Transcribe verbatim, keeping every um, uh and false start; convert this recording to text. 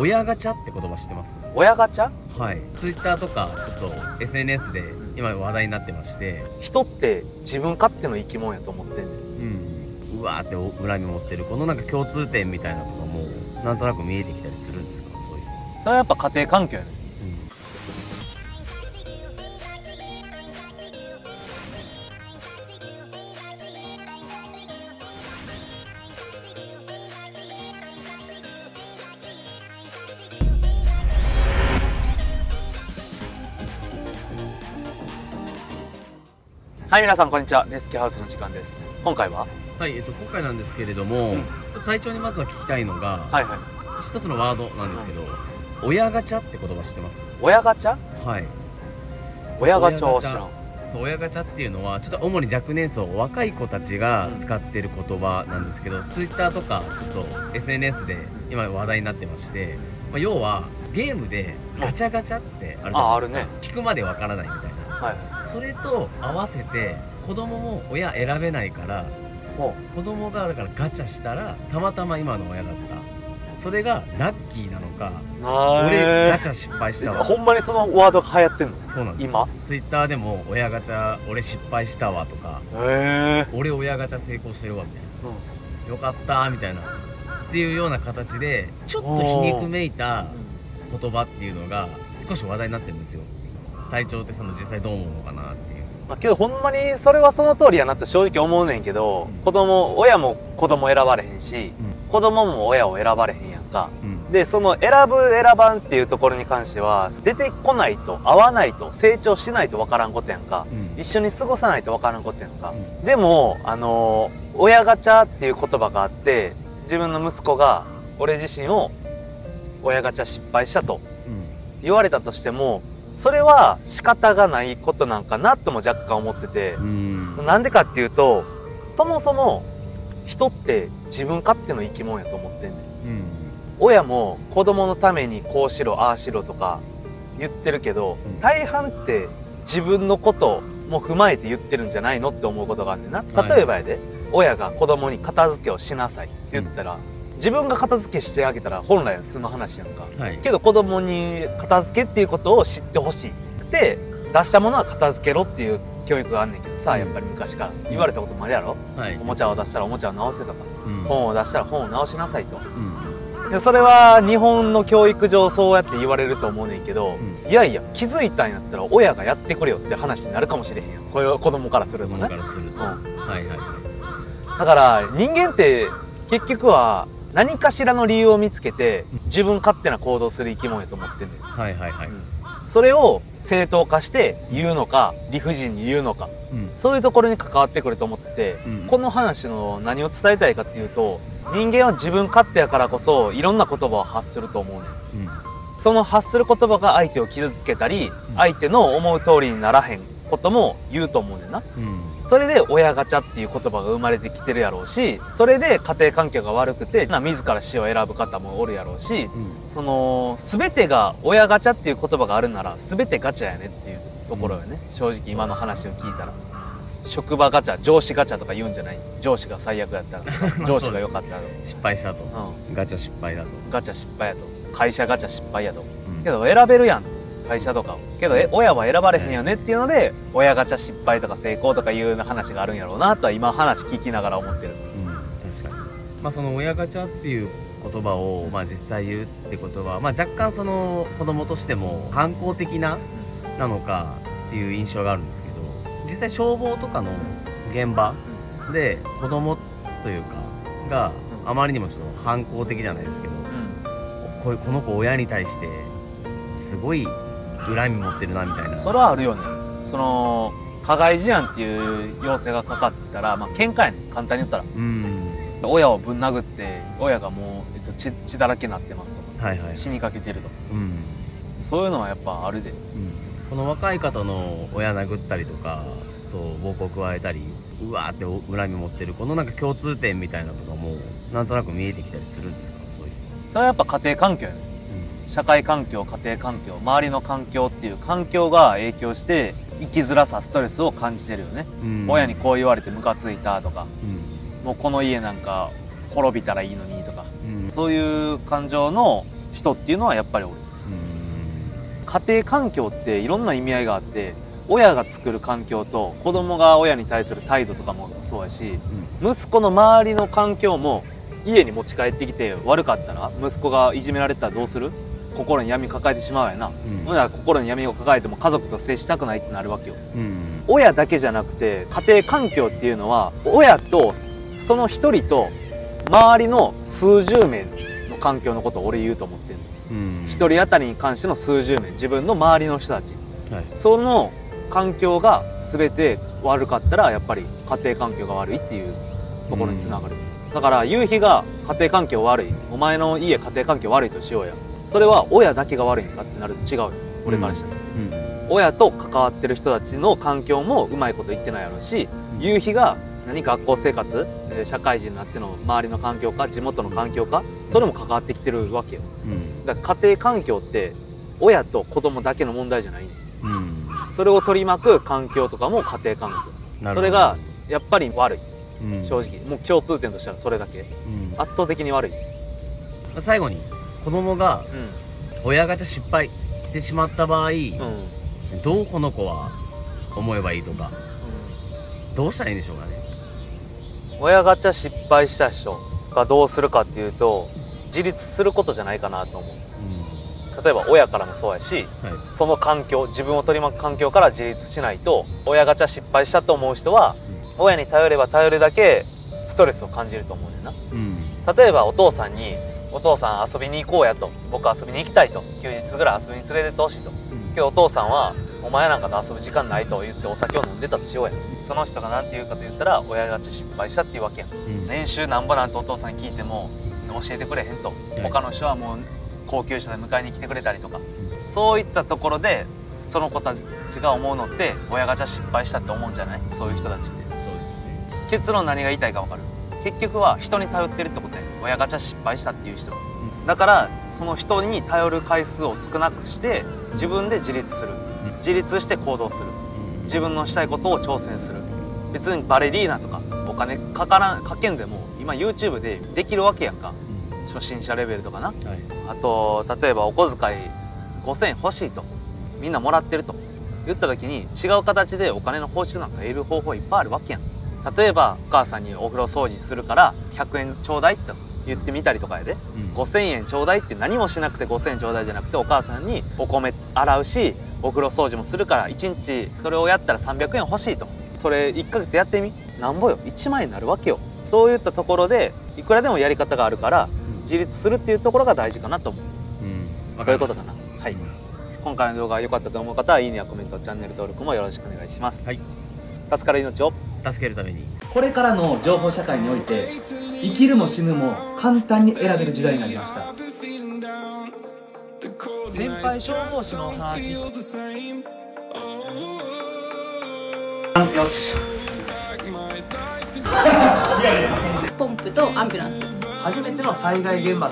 親ガチャって言葉知ってますか？親ガチャ？はい。ツイッターとかちょっと エスエヌエス で今話題になってまして。人って自分勝手の生き物やと思ってんねん。うん。うわーって恨み持ってるこのなんか共通点みたいなのがもうなんとなく見えてきたりするんですか？そういう。それはやっぱ家庭環境やね。はい、皆さんこんにちは。レスキューハウスの時間です。今回ははい、えっと、今回なんですけれども、うん、隊長にまずは聞きたいのが、はいはい、一つのワードなんですけど、うん、親ガチャって言葉知ってますか？親ガチャ？はい、親ガチャを知らん。そう、親ガチャっていうのはちょっと主に若年層、若い子たちが使ってる言葉なんですけど、ツイッターとかちょっと エスエヌエス で今話題になってまして、まあ、要はゲームでガチャガチャってあるじゃないですか。あ、あるね。聞くまでわからないみたいな。はい、それと合わせて子供も親選べないから子供がだからガチャしたらたまたま今の親だった、それがラッキーなのか俺ガチャ失敗したわ、ほんまにそのワードが流行ってんの？そうなんです。今ツイッターでも親ガチャ俺失敗したわとか、俺親ガチャ成功してるわみたいな、うん、よかったみたいなっていうような形でちょっと皮肉めいた言葉っていうのが少し話題になってるんですよ。隊長ってその実際どう思うのかなっていう。まあけどほんまにそれはその通りやなって正直思うねんけど、うん、子供親も子供選ばれへんし、うん、子供も親を選ばれへんやんか、うん、でその選ぶ選ばんっていうところに関しては出てこないと合わないと成長しないと分からんことやんか、うん、一緒に過ごさないと分からんことやんか、うん、でもあのー、親ガチャっていう言葉があって自分の息子が俺自身を親ガチャ失敗したと言われたとしても、うん、それは仕方がないことなんかなとも若干思ってて、なんでかっていうとそもそも人って自分勝手の生き物やと思ってんねん。親も子供のためにこうしろああしろとか言ってるけど、うん、大半って自分のことも踏まえて言ってるんじゃないのって思うことがあるんだな。例えばやで、はい、親が子供に片付けをしなさいって言ったら、うん、自分が片付けしてあげたら本来は済む話やんか、はい、けど子供に片付けっていうことを知ってほしくて出したものは片付けろっていう教育があんねんけどさ、うん、やっぱり昔から言われたこともあるやろ、はい、おもちゃを出したらおもちゃを直せとか、うん、本を出したら本を直しなさいと、うん、でそれは日本の教育上そうやって言われると思うねんけど、うん、いやいや気づいたんやったら親がやってくれよって話になるかもしれへんやん、これは子供からするとね。だから人間って結局は何かしらの理由を見つけて自分勝手な行動する生き物やと思ってんねん。はいはいはい、うん、それを正当化して言うのか理不尽に言うのか、うん、そういうところに関わってくると思ってて、うん、この話の何を伝えたいかっていうと、人間は自分勝手やからこそいろんな言葉を発すると思うねん、うん、その発する言葉が相手を傷つけたり、うん、相手の思う通りにならへんことも言うと思うねんな、うん、それで親ガチャっていう言葉が生まれてきてるやろうし、それで家庭環境が悪くて自ら死を選ぶ方もおるやろうし、うん、その全てが親ガチャっていう言葉があるなら全てガチャやねっていうところよね、うん、正直今の話を聞いたら。職場ガチャ、上司ガチャとか言うんじゃない？上司が最悪やったらとか上司が良かったらとか失敗したと、うん、ガチャ失敗だと、ガチャ失敗やと、会社ガチャ失敗やと、うん、けど選べるやん会社とかを、けど親は選ばれへんよねっていうので、うん、親ガチャ失敗とか成功とかいう話があるんやろうなとは今話聞きながら思ってる、うん、確かに、まあ、その親ガチャっていう言葉を、まあ、実際言うってことは、まあ、若干その子供としても反抗的ななのかっていう印象があるんですけど、実際消防とかの現場で子供というかがあまりにもちょっと反抗的じゃないですけど、うん、こういうこの子親に対してすごい恨み持ってるなみたいな。それはあるよね。その加害事案っていう要請がかかったら、まあ喧嘩やねん、簡単に言ったら、うん、親をぶん殴って親がもう、えっと、血, 血だらけになってますとか、はい、はい、死にかけてるとか、うん、そういうのはやっぱあるで、うん、この若い方の親殴ったりとかそう暴行加えたりうわーって恨み持ってるこのなんか共通点みたいなのとかもなんとなく見えてきたりするんですか？そういうそれはやっぱ家庭環境やね。社会環境、家庭環境、周りの環境っていう環境が影響して生きづらさ、ストレスを感じてるよね、うん、親にこう言われてムカついたとか、うん、もうこの家なんか滅びたらいいのにとか、うん、そういう感情の人っていうのはやっぱりおる。家庭環境っていろんな意味合いがあって、親が作る環境と子供が親に対する態度とかもそうやし、うん、息子の周りの環境も家に持ち帰ってきて悪かったら息子がいじめられたらどうする、心に闇抱えてしまうやな、うん、ほんなら心に闇を抱えても家族と接したくないってなるわけよ、うん、親だけじゃなくて家庭環境っていうのは親とその一人と周りの数十名の環境のことを俺言うと思ってる。一、うん、人当たりに関しての数十名、自分の周りの人たち、はい、その環境が全て悪かったらやっぱり家庭環境が悪いっていうところにつながる、うん、だから夕日が家庭環境悪い、お前の家家庭環境悪いとしようや、それは親だけが悪いんかってなると違うよ、俺からしたら、うんうん、親と関わってる人たちの環境もうまいこと言ってないやろうし、うん、夕日が何学校生活、社会人になっての周りの環境か地元の環境か、それも関わってきてるわけよ、うん、だから家庭環境って親と子供だけの問題じゃない、うん、それを取り巻く環境とかも家庭環境、それがやっぱり悪い、うん、正直もう共通点としたらそれだけ、うん、圧倒的に悪い。最後に子供が親ガチャ失敗してしまった場合、うん、どうこの子は思えばいいとか、うん、どうしたらいいんでしょうかね。親ガチャ失敗した人がどうするかっていうと、自立することじゃないかなと思う、うん、例えば親からもそうやし、はい、その環境、自分を取り巻く環境から自立しないと、親ガチャ失敗したと思う人は、うん、親に頼れば頼るだけストレスを感じると思うねんな、うん、例えばお父さんに「お父さん遊びに行こうや」と「僕遊びに行きたい」と「休日ぐらい遊びに連れてってほしい」と、うん、けどお父さんは「お前なんかと遊ぶ時間ない」と言ってお酒を飲んでたとしようや、その人が何て言うかと言ったら親ガチ失敗したっていうわけやん、うん、年収なんぼなんてお父さんに聞いても教えてくれへんと、はい、他の人はもう高級車で迎えに来てくれたりとか、そういったところでその子たちが思うのって親ガチャ失敗したって思うんじゃない、そういう人たちって。そうですね。結論何が言いたいか分かる。結局は人に頼ってるってことや、親ガチャ失敗したっていう人、うん、だからその人に頼る回数を少なくして自分で自立する、うん、自立して行動する、自分のしたいことを挑戦する。別にバレリーナとかお金かからんかけんでも今 YouTube でできるわけやんか、初心者レベルとかな、はい、あと例えばお小遣いごせんえん欲しいと、みんなもらってると言った時に違う形でお金の報酬なんか得る方法いっぱいあるわけやん。例えばお母さんにお風呂掃除するからひゃくえんちょうだいって言ってみたりとかやで、うん、ごせんえんちょうだいって何もしなくてごせんえんちょうだいじゃなくて、お母さんにお米洗うしお風呂掃除もするからいちにちそれをやったらさんびゃくえん欲しいと、それいっかげつやってみ、なんぼよいちまんえんになるわけよ。そういったところでいくらでもやり方があるから自立するっていうところが大事かなと思う、うん、そういうことかな、はい。今回の動画が良かったと思う方はいいねやコメント、チャンネル登録もよろしくお願いします、はい。助かる命を助けるために、これからの情報社会において生きるも死ぬも簡単に選べる時代になりました。先輩消防士の話。よしポンプとアンビュランス、初めての災害現場。